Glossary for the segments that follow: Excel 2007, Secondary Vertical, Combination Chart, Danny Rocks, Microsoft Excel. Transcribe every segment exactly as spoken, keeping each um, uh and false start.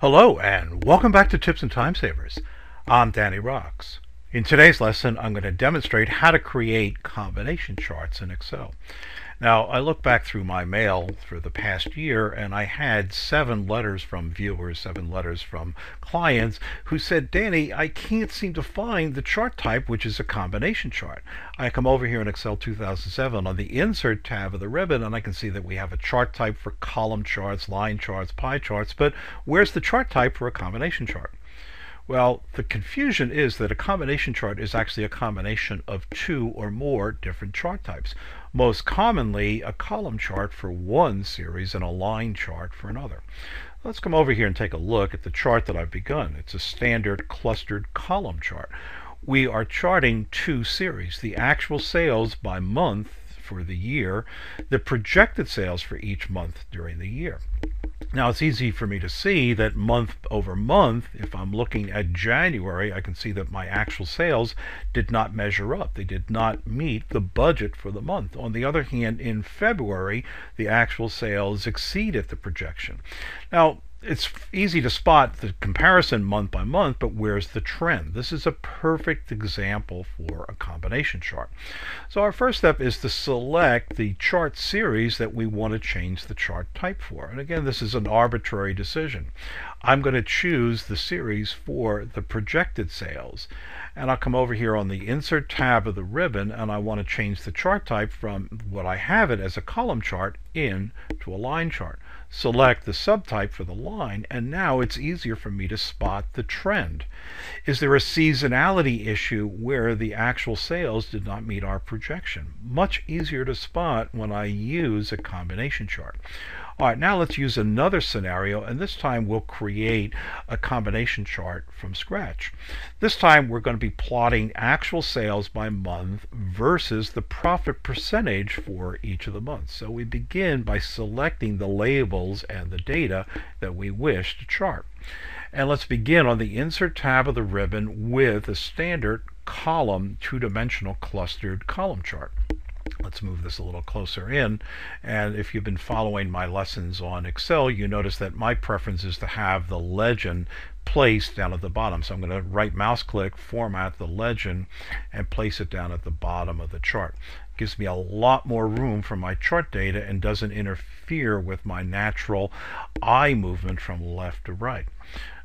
Hello and welcome back to Tips and Time Savers. I'm Danny Rocks. In today's lesson I'm going to demonstrate how to create combination charts in Excel. Now I look back through my mail for the past year and I had seven letters from viewers, seven letters from clients who said, Danny, I can't seem to find the chart type which is a combination chart. I come over here in Excel two thousand seven on the Insert tab of the ribbon and I can see that we have a chart type for column charts, line charts, pie charts, but where's the chart type for a combination chart? Well, the confusion is that a combination chart is actually a combination of two or more different chart types. Most commonly, a column chart for one series and a line chart for another. Let's come over here and take a look at the chart that I've begun. It's a standard clustered column chart. We are charting two series, the actual sales by month for the year, the projected sales for each month during the year. Now it's easy for me to see that month over month, if I'm looking at January, I can see that my actual sales did not measure up. They did not meet the budget for the month. On the other hand, in February, the actual sales exceeded the projection. Now, it's easy to spot the comparison month by month, but where's the trend? This is a perfect example for a combination chart. So our first step is to select the chart series that we want to change the chart type for. And again, this is an arbitrary decision. I'm going to choose the series for the projected sales. And I'll come over here on the Insert tab of the ribbon, and I want to change the chart type from what I have it as a column chart in to a line chart. Select the subtype for the line, and now it's easier for me to spot the trend. Is there a seasonality issue where the actual sales did not meet our projection? Much easier to spot when I use a combination chart. All right, now let's use another scenario, and this time we'll create a combination chart from scratch. This time we're going to be plotting actual sales by month versus the profit percentage for each of the months. So we begin by selecting the labels and the data that we wish to chart. And let's begin on the Insert tab of the ribbon with a standard column two-dimensional clustered column chart. Let's move this a little closer in, and if you've been following my lessons on Excel, you notice that my preference is to have the legend placed down at the bottom. So I'm going to right mouse click, format the legend, and place it down at the bottom of the chart. It gives me a lot more room for my chart data and doesn't interfere with my natural eye movement from left to right.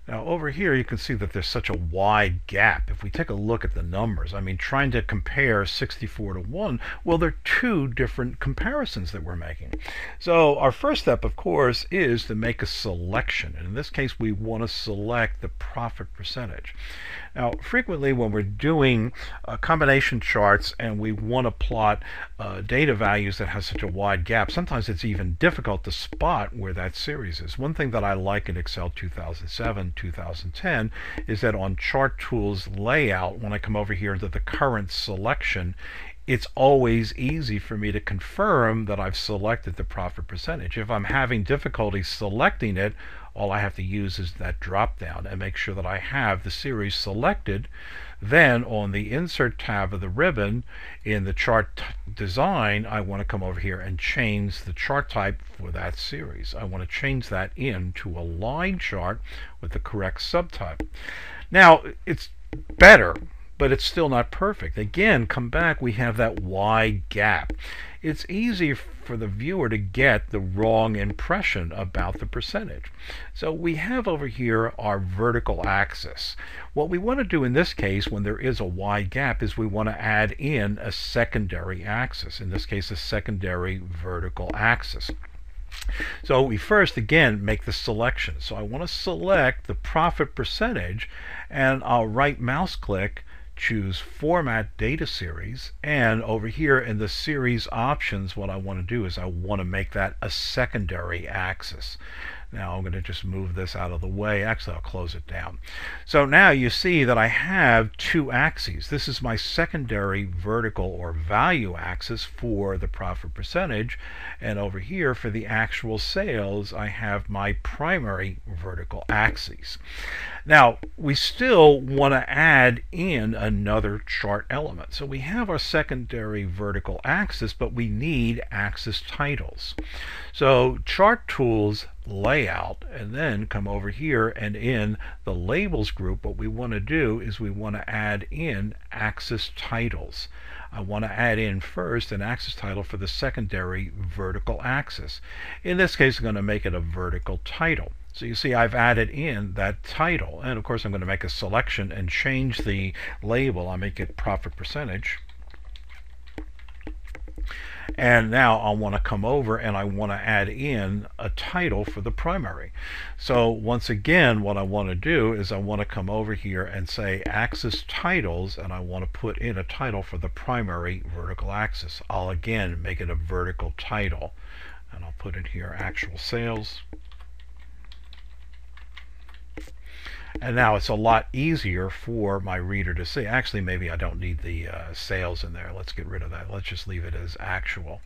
Now over here you can see that there's such a wide gap. If we take a look at the numbers, I mean, trying to compare sixty-four to one, well, there are two different comparisons that we're making. So our first step, of course, is to make a selection. And in this case, we want to select the profit percentage. Now frequently when we're doing uh, combination charts and we want to plot uh, data values that have such a wide gap, sometimes it's even difficult to spot where that series is. One thing that I like in Excel two thousand seven, two thousand ten is that on Chart Tools Layout, when I come over here to the current selection, it's always easy for me to confirm that I've selected the profit percentage. If I'm having difficulty selecting it, all I have to use is that drop down and make sure that I have the series selected. Then on the Insert tab of the ribbon in the chart design, I want to come over here and change the chart type for that series. I want to change that into a line chart with the correct subtype. Now it's better, but it's still not perfect. Again, come back, we have that wide gap. It's easy for the viewer to get the wrong impression about the percentage. So we have over here our vertical axis. What we want to do in this case when there is a wide gap is we want to add in a secondary axis, in this case a secondary vertical axis. So we first, again, make the selection. So I want to select the profit percentage, and I'll right mouse click, choose Format Data Series, and over here in the Series Options, what I want to do is I want to make that a secondary axis. Now I'm going to just move this out of the way. Actually, I'll close it down. So now you see that I have two axes. This is my secondary vertical or value axis for the profit percentage, and over here for the actual sales I have my primary vertical axes. Now, we still want to add in another chart element. So we have our secondary vertical axis, but we need axis titles. So Chart Tools, Layout, and then come over here, and in the Labels group, what we want to do is we want to add in axis titles. I want to add in first an axis title for the secondary vertical axis. In this case, I'm going to make it a vertical title. So you see I've added in that title, and of course I'm going to make a selection and change the label. I make it profit percentage. And now I want to come over and I want to add in a title for the primary. So once again, what I want to do is I want to come over here and say axis titles, and I want to put in a title for the primary vertical axis. I'll again make it a vertical title, and I'll put in here actual sales. And now it's a lot easier for my reader to see. Actually, maybe I don't need the uh, sales in there. Let's get rid of that. Let's just leave it as actual.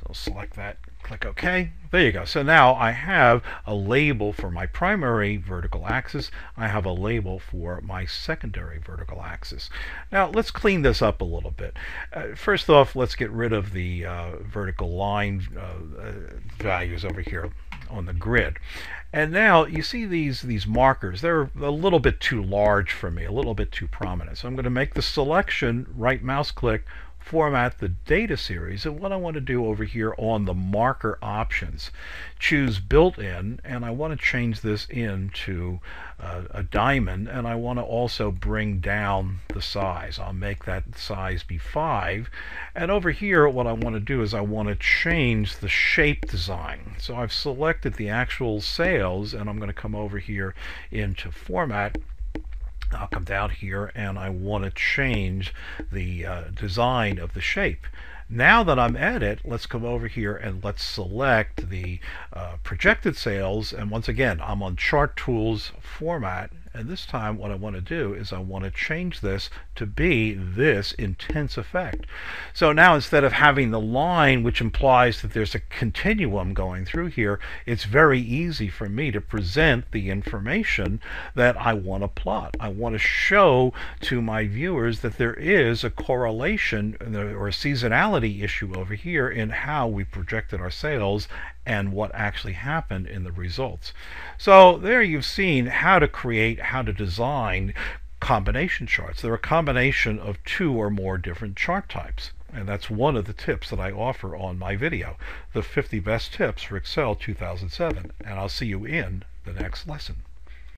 So select that, click OK. There you go. So now I have a label for my primary vertical axis. I have a label for my secondary vertical axis. Now let's clean this up a little bit. Uh, first off, let's get rid of the uh, vertical line uh, uh, values over here on the grid. And now you see these these markers, they're a little bit too large for me, a little bit too prominent. So I'm going to make the selection, right mouse click, format the data series, and what I want to do over here on the marker options, choose built-in, and I want to change this into uh, a diamond, and I want to also bring down the size. I'll make that size be five, and over here what I want to do is I want to change the shape design. So I've selected the actual sales, and I'm going to come over here into format. I'll come down here and I want to change the uh, design of the shape. Now that I'm at it, let's come over here and let's select the uh, projected sales, and once again I'm on Chart Tools, Format, and this time what I want to do is I want to change this to be this intense effect. So now instead of having the line, which implies that there's a continuum going through here, it's very easy for me to present the information that I want to plot. I want to show to my viewers that there is a correlation or a seasonality issue over here in how we projected our sales and what actually happened in the results. So there you've seen how to create, how to design combination charts. They're a combination of two or more different chart types. And that's one of the tips that I offer on my video, the fifty best tips for Excel two thousand seven. And I'll see you in the next lesson.